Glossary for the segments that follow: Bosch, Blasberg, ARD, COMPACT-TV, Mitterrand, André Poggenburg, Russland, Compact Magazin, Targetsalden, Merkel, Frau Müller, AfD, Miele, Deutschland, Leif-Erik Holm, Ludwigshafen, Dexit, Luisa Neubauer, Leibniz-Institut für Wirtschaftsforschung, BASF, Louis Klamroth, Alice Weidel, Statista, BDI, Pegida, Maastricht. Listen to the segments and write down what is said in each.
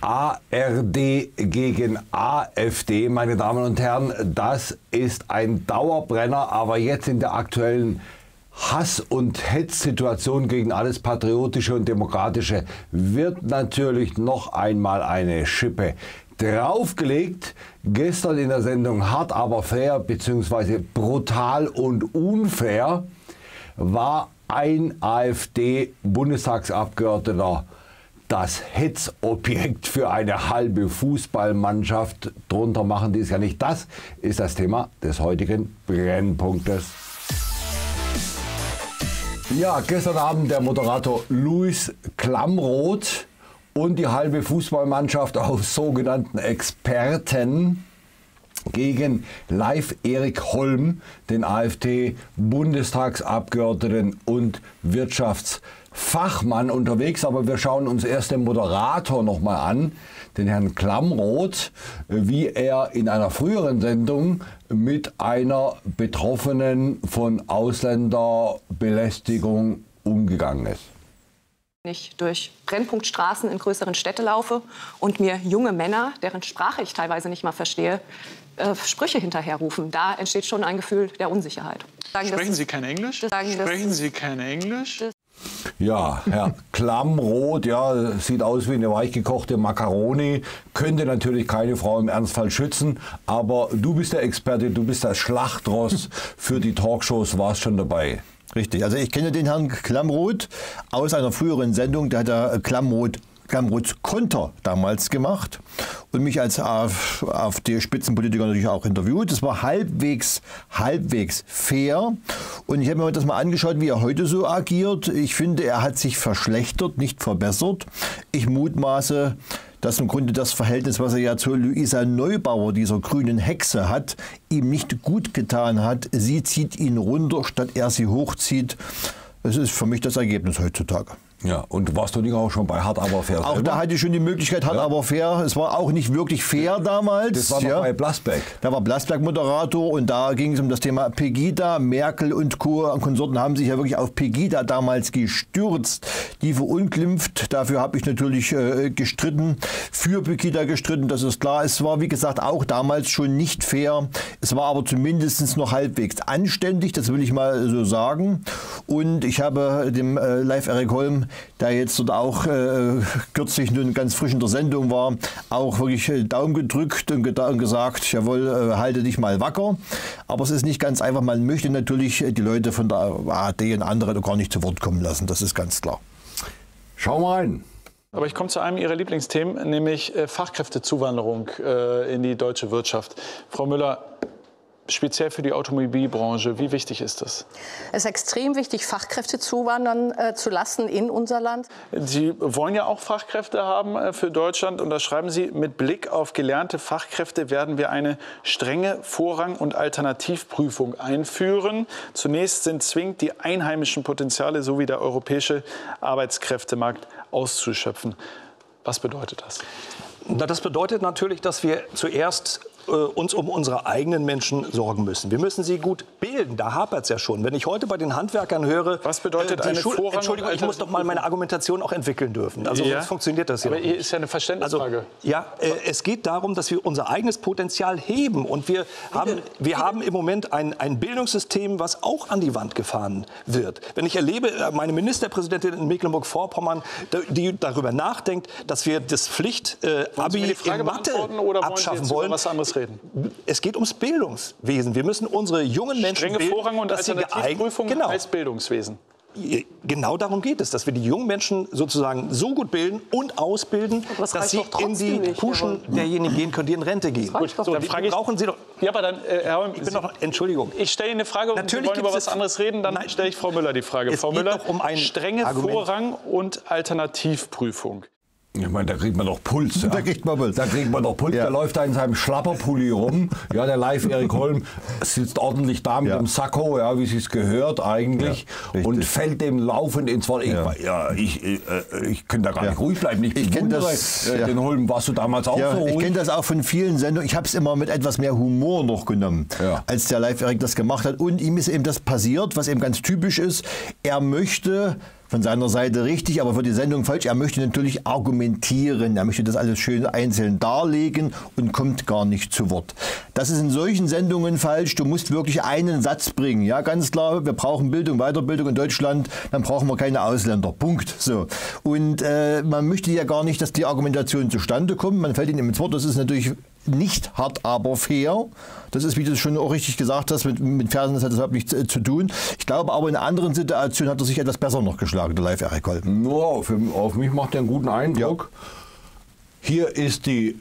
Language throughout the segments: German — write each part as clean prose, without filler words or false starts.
ARD gegen AfD, meine Damen und Herren, das ist ein Dauerbrenner, aber jetzt in der aktuellen Hass- und Hetzsituation gegen alles Patriotische und Demokratische wird natürlich noch einmal eine Schippe draufgelegt. Gestern in der Sendung Hart aber fair bzw. brutal und unfair war ein AfD-Bundestagsabgeordneter das Hetzobjekt für eine halbe Fußballmannschaft. Drunter machen die es ja nicht. Das ist das Thema des heutigen Brennpunktes. Ja, gestern Abend der Moderator Louis Klamroth und die halbe Fußballmannschaft aus sogenannten Experten gegen Leif-Erik Holm, den AfD-Bundestagsabgeordneten und Wirtschaftsfachmann unterwegs. Aber wir schauen uns erst den Moderator nochmal an, den Herrn Klamroth, wie er in einer früheren Sendung mit einer Betroffenen von Ausländerbelästigung umgegangen ist. Wenn ich durch Brennpunktstraßen in größeren Städten laufe und mir junge Männer, deren Sprache ich teilweise nicht mal verstehe, Sprüche hinterherrufen, da entsteht schon ein Gefühl der Unsicherheit. Sprechen Sie kein Englisch? Sprechen Sie kein Englisch? Ja, Herr Klamroth, ja, sieht aus wie eine weichgekochte Makaroni, könnte natürlich keine Frau im Ernstfall schützen, aber du bist der Experte, du bist das Schlachtross für die Talkshows, warst schon dabei. Richtig, also ich kenne den Herrn Klamroth aus einer früheren Sendung, da hat er Klamroths Konter damals gemacht und mich als AfD-Spitzenpolitiker natürlich auch interviewt. Das war halbwegs fair und ich habe mir das mal angeschaut, wie er heute so agiert. Ich finde, er hat sich verschlechtert, nicht verbessert. Ich mutmaße, dass im Grunde das Verhältnis, was er ja zu Luisa Neubauer, dieser grünen Hexe, hat, ihm nicht gut getan hat. Sie zieht ihn runter, statt er sie hochzieht. Das ist für mich das Ergebnis heutzutage. Ja, und warst du nicht auch schon bei Hart aber fair? Auch selber? Da hatte ich schon die Möglichkeit, Hart aber fair. Es war auch nicht wirklich fair damals. Das war noch bei Blasberg. Da war Blasberg Moderator und da ging es um das Thema Pegida. Merkel und Co. und Konsorten haben sich ja wirklich auf Pegida damals gestürzt. Die verunglimpft. Dafür habe ich natürlich gestritten, für Pegida gestritten, das ist klar. Es war, wie gesagt, auch damals schon nicht fair. Es war aber zumindest noch halbwegs anständig, das will ich mal so sagen. Und ich habe dem Leif-Erik Holm, der jetzt dort auch kürzlich nun ganz frisch in der Sendung war, auch wirklich Daumen gedrückt und gesagt, jawohl, halte dich mal wacker. Aber es ist nicht ganz einfach. Man möchte natürlich die Leute von der ARD und anderen gar nicht zu Wort kommen lassen. Das ist ganz klar. Schau mal rein. Aber ich komme zu einem Ihrer Lieblingsthemen, nämlich Fachkräftezuwanderung in die deutsche Wirtschaft. Frau Müller, speziell für die Automobilbranche, wie wichtig ist das? Es ist extrem wichtig, Fachkräfte zuwandern zu lassen in unser Land. Sie wollen ja auch Fachkräfte haben für Deutschland. Und da schreiben Sie, mit Blick auf gelernte Fachkräfte werden wir eine strenge Vorrang- und Alternativprüfung einführen. Zunächst sind zwingend die einheimischen Potenziale sowie der europäische Arbeitskräftemarkt auszuschöpfen. Was bedeutet das? Na, das bedeutet natürlich, dass wir zuerst uns um unsere eigenen Menschen sorgen müssen. Wir müssen sie gut bilden, da hapert es ja schon. Wenn ich heute bei den Handwerkern höre, was bedeutet eine Vorrang? Entschuldigung, ich muss doch mal meine Argumentation auch entwickeln dürfen. Also ja, sonst funktioniert das ja. Aber hier ist ja eine Verständnisfrage. Also, ja, es geht darum, dass wir unser eigenes Potenzial heben und wir haben im Moment ein Bildungssystem, was auch an die Wand gefahren wird. Wenn ich erlebe, meine Ministerpräsidentin in Mecklenburg-Vorpommern, die darüber nachdenkt, dass wir das Pflicht-Abi in Mathe oder abschaffen wollen. Es geht ums Bildungswesen. Wir müssen unsere jungen Menschen strenge Vorrang- und Alternativprüfung als Bildungswesen. Genau darum geht es, dass wir die jungen Menschen sozusagen so gut bilden und ausbilden, dass sie in die Puschen derjenigen gehen können, die in Rente gehen. Gut, so, dann frage ich, brauchen Sie doch. Ja, aber dann, Herr Holm, Entschuldigung. Ich stelle Ihnen eine Frage und Sie wollen über was anderes reden, dann stelle ich Frau Müller die Frage. Frau Müller, um eine strenge Vorrang- und Alternativprüfung. Ich meine, da kriegt man doch Puls. Ja. Da kriegt man Puls. Da kriegt man doch Puls. Ja. Der läuft da in seinem Schlapperpulli rum. Ja, der Leif-Erik Holm sitzt ordentlich da mit dem Sakko, ja, wie es sich gehört eigentlich. Ja, und fällt dem laufend ins Wort. Ich kann da gar nicht ruhig bleiben. Ich kenne das. Den Holm warst du damals auch so ruhig. Ich kenne das auch von vielen Sendungen. Ich habe es immer mit etwas mehr Humor noch genommen, als der Leif-Erik das gemacht hat. Und ihm ist eben das passiert, was eben ganz typisch ist. Er möchte von seiner Seite richtig, aber für die Sendung falsch. Er möchte natürlich argumentieren, er möchte das alles schön einzeln darlegen und kommt gar nicht zu Wort. Das ist in solchen Sendungen falsch, du musst wirklich einen Satz bringen. Ja, ganz klar, wir brauchen Bildung, Weiterbildung in Deutschland, dann brauchen wir keine Ausländer, Punkt. So. Und man möchte ja gar nicht, dass die Argumentation zustande kommt, man fällt ihnen ins Wort, das ist natürlich nicht hart, aber fair. Das ist, wie du es schon auch richtig gesagt hast, mit Versen, das hat überhaupt nichts zu tun. Ich glaube aber, in anderen Situationen hat er sich etwas besser noch geschlagen, der Leif-Erik Holm. Wow, auf mich macht er einen guten Eindruck. Ja. Hier ist der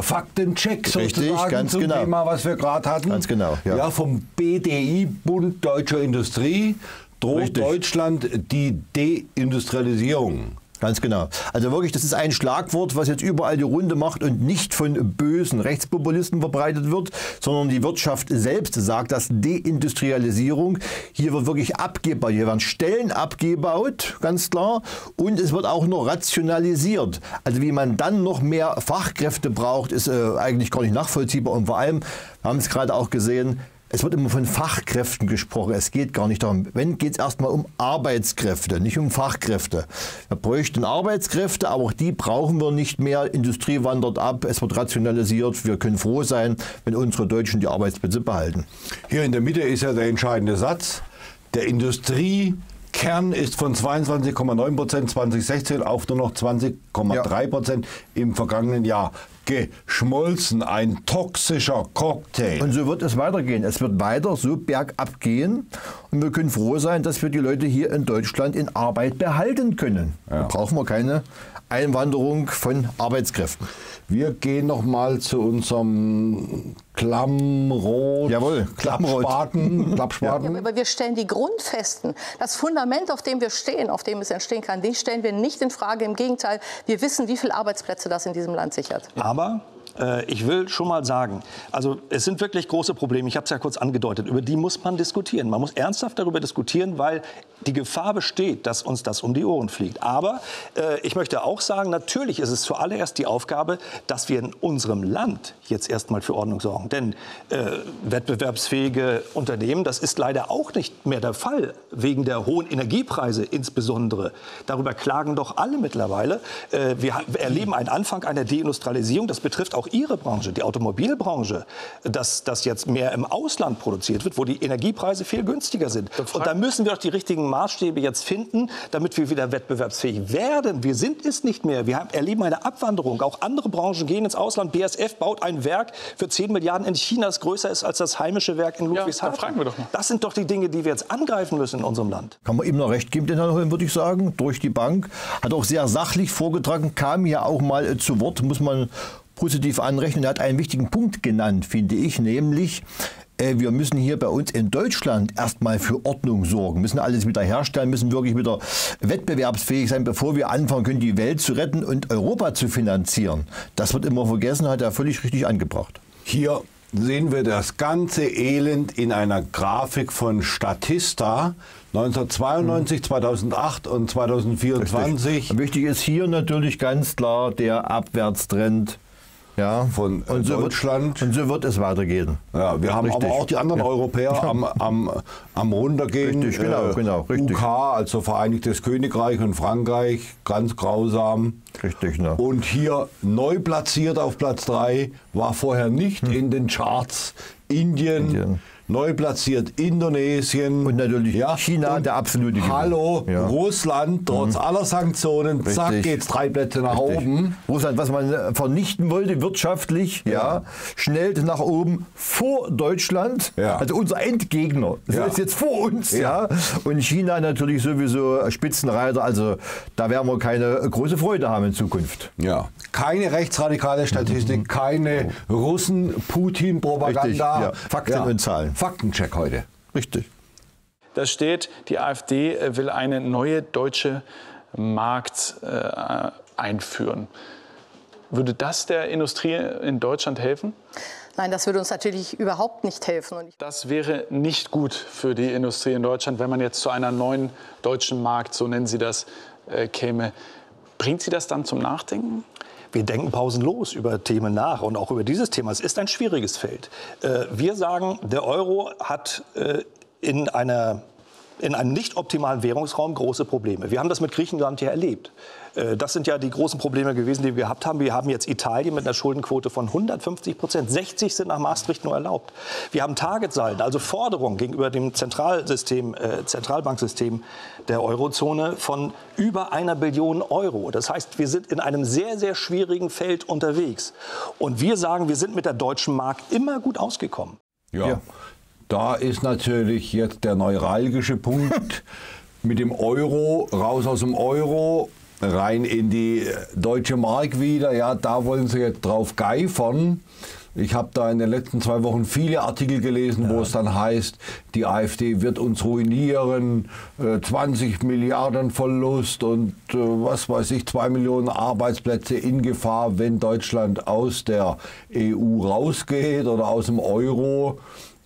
Faktencheck sozusagen. Richtig, ganz zum genau. Thema, was wir gerade hatten. Ganz genau, ja. Ja, vom BDI, Bund Deutscher Industrie, droht richtig. Deutschland die Deindustrialisierung. Ganz genau. Also wirklich, das ist ein Schlagwort, was jetzt überall die Runde macht und nicht von bösen Rechtspopulisten verbreitet wird, sondern die Wirtschaft selbst sagt, dass Deindustrialisierung, hier wird wirklich abgebaut, hier werden Stellen abgebaut, ganz klar, und es wird auch noch rationalisiert. Also wie man dann noch mehr Fachkräfte braucht, ist eigentlich gar nicht nachvollziehbar, und vor allem, wir haben es gerade auch gesehen, es wird immer von Fachkräften gesprochen, es geht gar nicht darum. Wenn, geht es erstmal um Arbeitskräfte, nicht um Fachkräfte. Wir bräuchten Arbeitskräfte, aber auch die brauchen wir nicht mehr. Industrie wandert ab, es wird rationalisiert. Wir können froh sein, wenn unsere Deutschen die Arbeitsplätze behalten. Hier in der Mitte ist ja der entscheidende Satz. Der Industriekern ist von 22,9% 2016 auf nur noch 20,3% im vergangenen Jahr geschmolzen, ein toxischer Cocktail. Und so wird es weitergehen. Es wird weiter so bergab gehen. Und wir können froh sein, dass wir die Leute hier in Deutschland in Arbeit behalten können. Ja. Da brauchen wir keine Einwanderung von Arbeitskräften. Wir gehen nochmal zu unserem Klamroth. Jawohl, Klamroth. Klappspaten. Ja, aber wir stellen die Grundfesten. Das Fundament, auf dem wir stehen, auf dem es entstehen kann, die stellen wir nicht in Frage. Im Gegenteil, wir wissen, wie viele Arbeitsplätze das in diesem Land sichert. Aber ich will schon mal sagen, also es sind wirklich große Probleme, ich habe es ja kurz angedeutet, über die muss man diskutieren. Man muss ernsthaft darüber diskutieren, weil die Gefahr besteht, dass uns das um die Ohren fliegt. Aber ich möchte auch sagen, natürlich ist es zuallererst die Aufgabe, dass wir in unserem Land jetzt erstmal für Ordnung sorgen. Denn wettbewerbsfähige Unternehmen, das ist leider auch nicht mehr der Fall, wegen der hohen Energiepreise insbesondere. Darüber klagen doch alle mittlerweile. Wir erleben einen Anfang einer Deindustrialisierung, das betrifft auch Ihre Branche, die Automobilbranche, dass das jetzt mehr im Ausland produziert wird, wo die Energiepreise viel günstiger sind. Und da müssen wir doch die richtigen Maßstäbe jetzt finden, damit wir wieder wettbewerbsfähig werden. Wir sind es nicht mehr. Wir erleben eine Abwanderung. Auch andere Branchen gehen ins Ausland. BASF baut ein Werk für 10 Milliarden in China, das größer ist als das heimische Werk in Ludwigshafen. Ja, da fragen wir doch mal. Das sind doch die Dinge, die wir jetzt angreifen müssen in unserem Land. Kann man ihm noch recht geben, den Herrn Holm, würde ich sagen, durch die Bank. Hat auch sehr sachlich vorgetragen, kam ja auch mal zu Wort, muss man positiv anrechnen. Er hat einen wichtigen Punkt genannt, finde ich, nämlich wir müssen hier bei uns in Deutschland erstmal für Ordnung sorgen, müssen alles wieder herstellen, müssen wirklich wieder wettbewerbsfähig sein, bevor wir anfangen können, die Welt zu retten und Europa zu finanzieren. Das wird immer vergessen, hat er völlig richtig angebracht. Hier sehen wir das ganze Elend in einer Grafik von Statista 1992, 2008 und 2024. Richtig. Wichtig ist hier natürlich ganz klar der Abwärtstrend. Ja, von Deutschland. Und so wird es weitergehen. Ja, wir haben richtig. Aber auch die anderen Europäer am Runtergehen. Richtig, genau, richtig. UK, also Vereinigtes Königreich und Frankreich, ganz grausam. Richtig, ne. Und hier neu platziert auf Platz 3, war vorher nicht in den Charts, Indien. Neu platziert Indonesien. Und natürlich China, und der absolute Gewinner. Hallo, Russland, trotz aller Sanktionen, richtig. Zack, geht's 3 Plätze nach oben. Russland, was man vernichten wollte, wirtschaftlich, schnellt nach oben vor Deutschland. Ja. Also unser Endgegner, das ist jetzt vor uns. Ja. Und China natürlich sowieso Spitzenreiter, also da werden wir keine große Freude haben in Zukunft. Ja. Keine rechtsradikale Statistik, keine Russen-Putin-Propaganda. Ja. Fakten und Zahlen. Faktencheck heute. Richtig. Da steht, die AfD will eine neue deutsche Markt einführen. Würde das der Industrie in Deutschland helfen? Nein, das würde uns natürlich überhaupt nicht helfen. Das wäre nicht gut für die Industrie in Deutschland, wenn man jetzt zu einer neuen deutschen Markt, so nennen Sie das, käme. Bringt Sie das dann zum Nachdenken? Wir denken pausenlos über Themen nach und auch über dieses Thema. Es ist ein schwieriges Feld. Wir sagen, der Euro hat in einer in einem nicht optimalen Währungsraum große Probleme. Wir haben das mit Griechenland ja erlebt. Das sind ja die großen Probleme gewesen, die wir gehabt haben. Wir haben jetzt Italien mit einer Schuldenquote von 150%. 60 sind nach Maastricht nur erlaubt. Wir haben Targetsalden, also Forderungen gegenüber dem Zentralbanksystem der Eurozone von über 1 Billion Euro. Das heißt, wir sind in einem sehr, sehr schwierigen Feld unterwegs. Und wir sagen, wir sind mit der deutschen Mark immer gut ausgekommen. Ja. Da ist natürlich jetzt der neuralgische Punkt mit dem Euro, raus aus dem Euro, rein in die deutsche Mark wieder. Ja, da wollen sie jetzt drauf geifern. Ich habe da in den letzten 2 Wochen viele Artikel gelesen, wo es dann heißt, die AfD wird uns ruinieren, 20 Milliarden Verlust und was weiß ich, 2 Millionen Arbeitsplätze in Gefahr, wenn Deutschland aus der EU rausgeht oder aus dem Euro.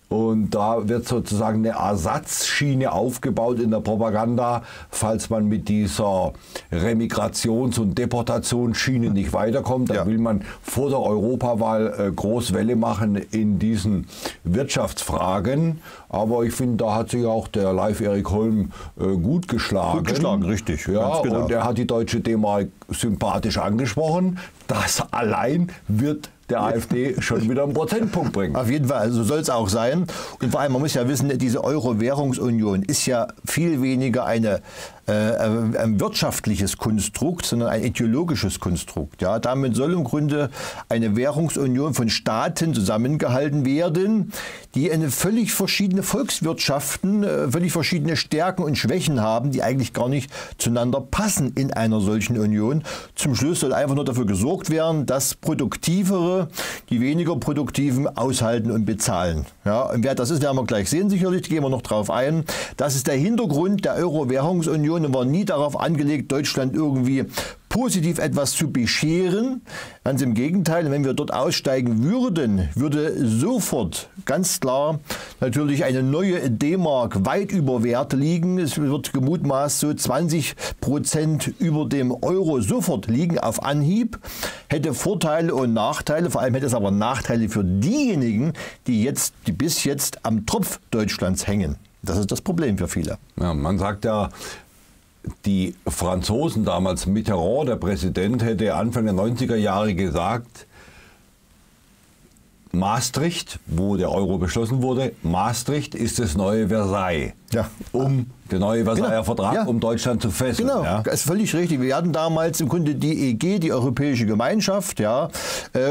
Und da wird sozusagen eine Ersatzschiene aufgebaut in der Propaganda, falls man mit dieser Remigrations- und Deportationsschiene nicht weiterkommt. Dann will man vor der Europawahl Großwelle machen in diesen Wirtschaftsfragen. Aber ich finde, da hat sich auch der Leif-Erik Holm gut geschlagen. Gut geschlagen, richtig. Ja, genau. Und er hat die deutsche D-Mark sympathisch angesprochen. Das allein wird der AfD schon wieder einen Prozentpunkt bringen. Auf jeden Fall, also so soll es auch sein. Und vor allem, man muss ja wissen, diese Euro-Währungsunion ist ja viel weniger ein wirtschaftliches Konstrukt, sondern ein ideologisches Konstrukt. Ja, damit soll im Grunde eine Währungsunion von Staaten zusammengehalten werden, die eine völlig verschiedene Volkswirtschaften, völlig verschiedene Stärken und Schwächen haben, die eigentlich gar nicht zueinander passen in einer solchen Union. Zum Schluss soll einfach nur dafür gesorgt werden, dass Produktivere die weniger Produktiven aushalten und bezahlen. Ja, und wer das ist, werden wir gleich sehen sicherlich, gehen wir noch drauf ein. Das ist der Hintergrund der Euro-Währungsunion. War nie darauf angelegt, Deutschland irgendwie positiv etwas zu bescheren. Ganz im Gegenteil, wenn wir dort aussteigen würden, würde sofort ganz klar natürlich eine neue D-Mark weit über Wert liegen. Es wird gemutmaßt so 20% über dem Euro sofort liegen auf Anhieb. Hätte Vorteile und Nachteile, vor allem hätte es aber Nachteile für diejenigen, die bis jetzt am Tropf Deutschlands hängen. Das ist das Problem für viele. Ja, man sagt ja, die Franzosen damals, Mitterrand, der Präsident, hätte Anfang der 90er Jahre gesagt, Maastricht, wo der Euro beschlossen wurde, Maastricht ist das neue Versailles. Ja. Der neue Versailler Vertrag, um Deutschland zu fesseln. Genau, das ist völlig richtig. Wir hatten damals im Grunde die EG, die Europäische Gemeinschaft. Ja.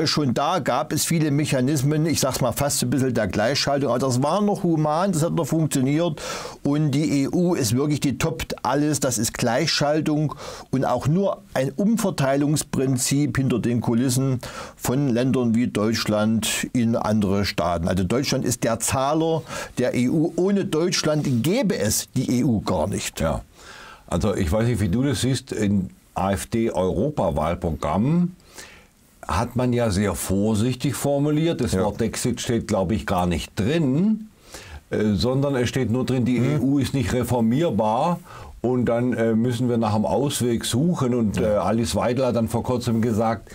Schon da gab es viele Mechanismen, ich sage es mal fast ein bisschen der Gleichschaltung, aber das war noch human, das hat noch funktioniert. Und die EU ist wirklich, die toppt alles, das ist Gleichschaltung und auch nur ein Umverteilungsprinzip hinter den Kulissen von Ländern wie Deutschland in andere Staaten. Also Deutschland ist der Zahler der EU. Ohne Deutschland gäbe es die EU gar nicht. Ja. Also ich weiß nicht, wie du das siehst, im AfD-Europawahlprogramm hat man ja sehr vorsichtig formuliert, das Wort Exit steht, glaube ich, gar nicht drin, sondern es steht nur drin, die EU ist nicht reformierbar und dann müssen wir nach einem Ausweg suchen. Und Alice Weidel hat dann vor kurzem gesagt,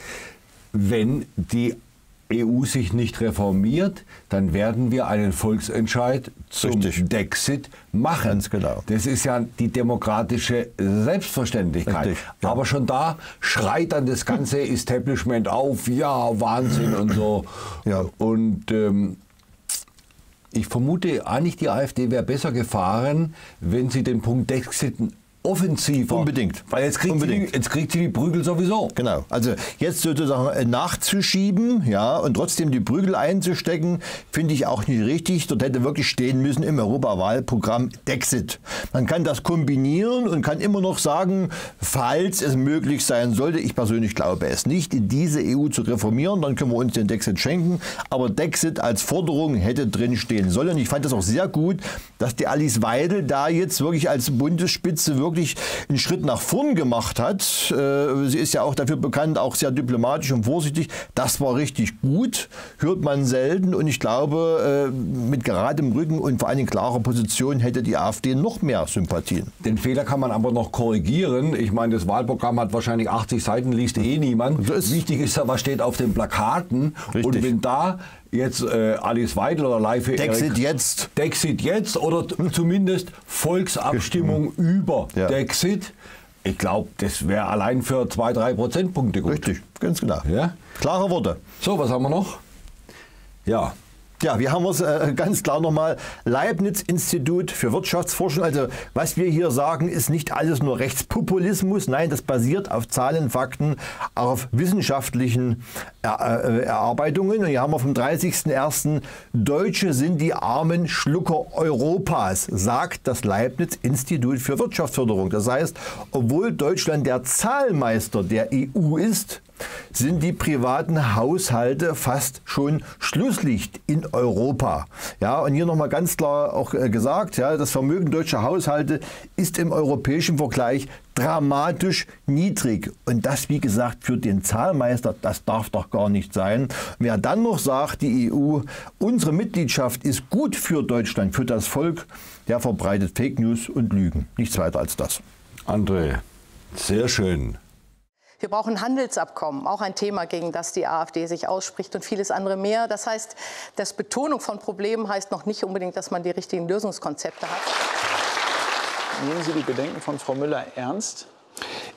wenn die EU sich nicht reformiert, dann werden wir einen Volksentscheid zum Brexit machen. Ganz genau. Das ist ja die demokratische Selbstverständlichkeit. Richtig, ja. Aber schon da schreit dann das ganze Establishment auf, ja, Wahnsinn und so. Ja. Und ich vermute eigentlich, die AfD wäre besser gefahren, wenn sie den Punkt Brexit offensiver. Unbedingt. Weil jetzt kriegt sie die Prügel sowieso. Genau. Also jetzt sozusagen nachzuschieben, ja, und trotzdem die Prügel einzustecken, finde ich auch nicht richtig. Dort hätte wirklich stehen müssen im Europawahlprogramm Dexit. Man kann das kombinieren und kann immer noch sagen, falls es möglich sein sollte, ich persönlich glaube es nicht, diese EU zu reformieren, dann können wir uns den Dexit schenken. Aber Dexit als Forderung hätte drin stehen sollen. Ich fand das auch sehr gut, dass die Alice Weidel da jetzt wirklich als Bundesspitze wirklich einen Schritt nach vorn gemacht hat. Sie ist ja auch dafür bekannt, auch sehr diplomatisch und vorsichtig. Das war richtig gut, hört man selten. Und ich glaube, mit geradem Rücken und vor allem klarer Position hätte die AfD noch mehr Sympathien. Den Fehler kann man aber noch korrigieren. Ich meine, das Wahlprogramm hat wahrscheinlich 80 Seiten, liest eh niemand. Wichtig ist ja, was steht auf den Plakaten. Richtig. Und wenn da jetzt Alice Weidel oder Leif-Erik Dexit jetzt. Dexit jetzt oder zumindest Volksabstimmung über Dexit. Ich glaube, das wäre allein für 2-3 Prozentpunkte gut. Richtig, ganz genau. Ja? Klare Worte. So, was haben wir noch? Ja. Ja, wir haben es ganz klar nochmal, Leibniz-Institut für Wirtschaftsforschung. Also was wir hier sagen, ist nicht alles nur Rechtspopulismus. Nein, das basiert auf Zahlen, Fakten, auch auf wissenschaftlichen Erarbeitungen. Und hier haben wir vom 30.01. Deutsche sind die armen Schlucker Europas, sagt das Leibniz-Institut für Wirtschaftsförderung. Das heißt, obwohl Deutschland der Zahlmeister der EU ist, sind die privaten Haushalte fast schon Schlusslicht in Europa. Ja, und hier nochmal ganz klar auch gesagt, ja, das Vermögen deutscher Haushalte ist im europäischen Vergleich dramatisch niedrig. Und das, wie gesagt, für den Zahlmeister, das darf doch gar nicht sein. Wer dann noch sagt, die EU, unsere Mitgliedschaft ist gut für Deutschland, für das Volk, der verbreitet Fake News und Lügen. Nichts weiter als das. André, sehr schön. Wir brauchen Handelsabkommen, auch ein Thema, gegen das die AfD sich ausspricht und vieles andere mehr. Das heißt, das Betonung von Problemen heißt noch nicht unbedingt, dass man die richtigen Lösungskonzepte hat. Nehmen Sie die Bedenken von Frau Müller ernst?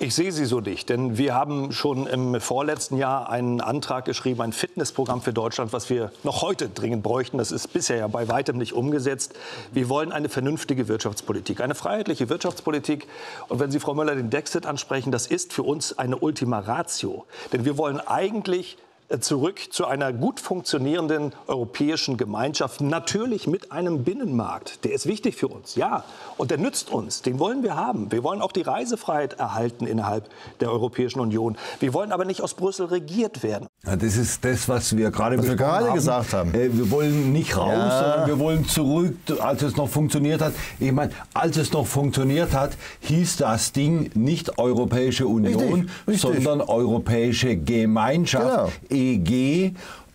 Ich sehe sie so nicht, denn wir haben schon im vorletzten Jahr einen Antrag geschrieben, ein Fitnessprogramm für Deutschland, was wir noch heute dringend bräuchten. Das ist bisher ja bei weitem nicht umgesetzt. Wir wollen eine vernünftige Wirtschaftspolitik, eine freiheitliche Wirtschaftspolitik. Und wenn Sie, Frau Müller, den Dexit ansprechen, das ist für uns eine Ultima Ratio. Denn wir wollen eigentlich zurück zu einer gut funktionierenden europäischen Gemeinschaft, natürlich mit einem Binnenmarkt. Der ist wichtig für uns, ja, und der nützt uns, den wollen wir haben. Wir wollen auch die Reisefreiheit erhalten innerhalb der Europäischen Union. Wir wollen aber nicht aus Brüssel regiert werden. Ja, das ist das, was wir gerade gesagt haben. Wir wollen nicht raus, sondern wir wollen zurück, als es noch funktioniert hat. Ich meine, als es noch funktioniert hat, hieß das Ding nicht Europäische Union, richtig, sondern Europäische Gemeinschaft. Genau. EG,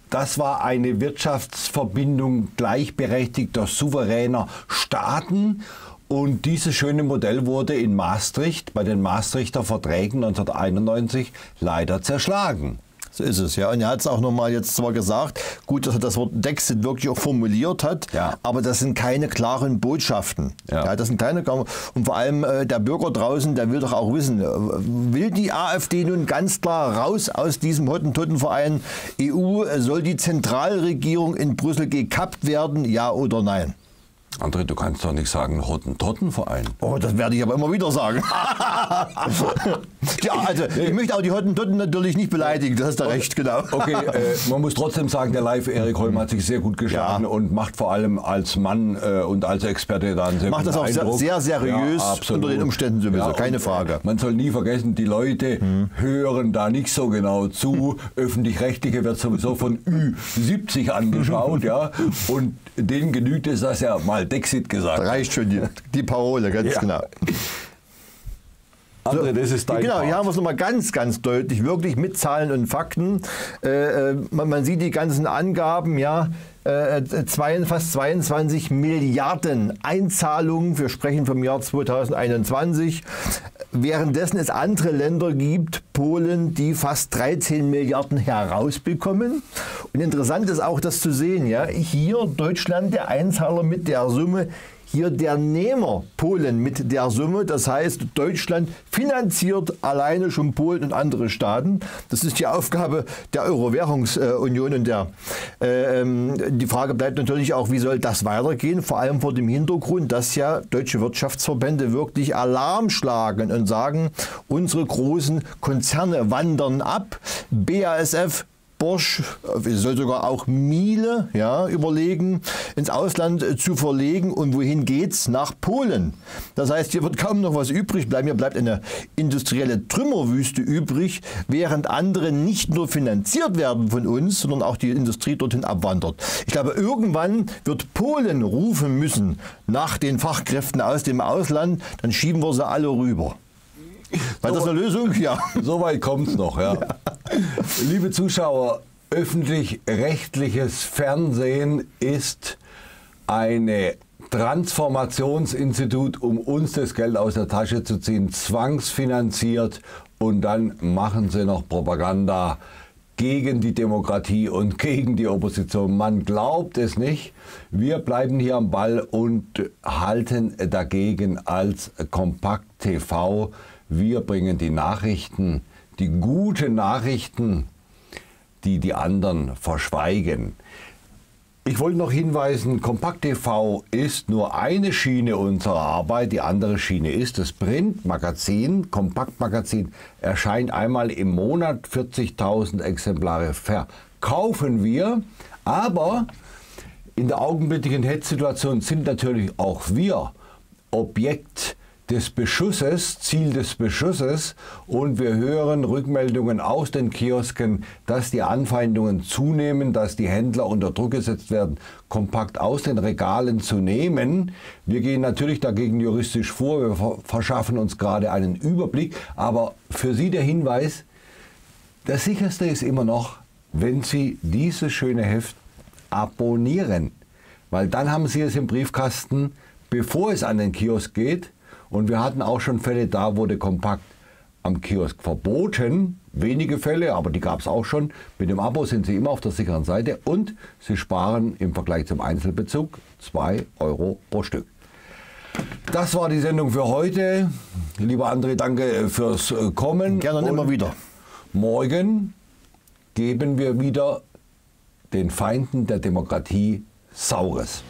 das war eine Wirtschaftsverbindung gleichberechtigter, souveräner Staaten. Und dieses schöne Modell wurde in Maastricht, bei den Maastrichter Verträgen 1991, leider zerschlagen. So ist es, ja. Und er hat es auch nochmal jetzt zwar gesagt, gut, dass er das Wort Dexit wirklich auch formuliert hat, aber das sind keine klaren Botschaften. Ja. Ja, das sind keine klaren, und vor allem der Bürger draußen, der will doch auch wissen, will die AfD nun ganz klar raus aus diesem Hottentottenverein? EU, soll die Zentralregierung in Brüssel gekappt werden, ja oder nein? André, du kannst doch nicht sagen Hottentottenverein. Oh, das werde ich aber immer wieder sagen. Ja, also ich möchte auch die Hottentotten natürlich nicht beleidigen, das ist da recht, genau. Okay, man muss trotzdem sagen, der Leif-Erik Holm hat sich sehr gut geschlagen und macht vor allem als Mann und als Experte da einen sehr guten Eindruck. Macht das auch sehr seriös, ja, unter den Umständen sowieso, keine Frage. Man soll nie vergessen, die Leute hören da nicht so genau zu. Öffentlich-Rechtliche wird sowieso von Ü70 angeschaut, ja, und denen genügt es, dass er mal Dexit gesagt. Da reicht schon die Parole, ganz genau. André, das ist dein Part. Hier haben wir es nochmal ganz, ganz deutlich, wirklich mit Zahlen und Fakten. Man sieht die ganzen Angaben, ja. Fast 22 Milliarden Einzahlungen, wir sprechen vom Jahr 2021, währenddessen es andere Länder gibt, Polen, die fast 13 Milliarden herausbekommen. Und interessant ist auch das zu sehen, ja, hier Deutschland der Einzahler mit der Summe, hier der Nehmer Polen mit der Summe, das heißt Deutschland finanziert alleine schon Polen und andere Staaten. Das ist die Aufgabe der Euro-Währungsunion und die Frage bleibt natürlich auch, wie soll das weitergehen, vor allem vor dem Hintergrund, dass ja deutsche Wirtschaftsverbände wirklich Alarm schlagen und sagen, unsere großen Konzerne wandern ab, BASF, Bosch, soll sogar auch Miele überlegen, ins Ausland zu verlegen. Und wohin geht's? Nach Polen. Das heißt, hier wird kaum noch was übrig bleiben. Hier bleibt eine industrielle Trümmerwüste übrig, während andere nicht nur finanziert werden von uns, sondern auch die Industrie dorthin abwandert. Ich glaube, irgendwann wird Polen rufen müssen nach den Fachkräften aus dem Ausland. Dann schieben wir sie alle rüber. War das eine Lösung? Ja. So weit kommt es noch, ja. Liebe Zuschauer, öffentlich-rechtliches Fernsehen ist ein Transformationsinstitut, um uns das Geld aus der Tasche zu ziehen, zwangsfinanziert, und dann machen sie noch Propaganda. gegen die Demokratie und gegen die Opposition. Man glaubt es nicht. Wir bleiben hier am Ball und halten dagegen als Compact TV. Wir bringen die Nachrichten, die guten Nachrichten, die die anderen verschweigen. Ich wollte noch hinweisen, Compact TV ist nur eine Schiene unserer Arbeit. Die andere Schiene ist das Printmagazin. Compact Magazin erscheint einmal im Monat. 40.000 Exemplare verkaufen wir. Aber in der augenblicklichen Hetzsituation sind natürlich auch wir Objekt des Beschusses, Ziel des Beschusses, und wir hören Rückmeldungen aus den Kiosken, dass die Anfeindungen zunehmen, dass die Händler unter Druck gesetzt werden, Compact aus den Regalen zu nehmen. Wir gehen natürlich dagegen juristisch vor, wir verschaffen uns gerade einen Überblick, aber für Sie der Hinweis, das Sicherste ist immer noch, wenn Sie dieses schöne Heft abonnieren, weil dann haben Sie es im Briefkasten, bevor es an den Kiosk geht. Und wir hatten auch schon Fälle, da wurde Compact am Kiosk verboten. Wenige Fälle, aber die gab es auch schon. Mit dem Abo sind Sie immer auf der sicheren Seite und Sie sparen im Vergleich zum Einzelbezug 2 € pro Stück. Das war die Sendung für heute. Lieber André, danke fürs Kommen. Gerne und immer wieder. Morgen geben wir wieder den Feinden der Demokratie Saures.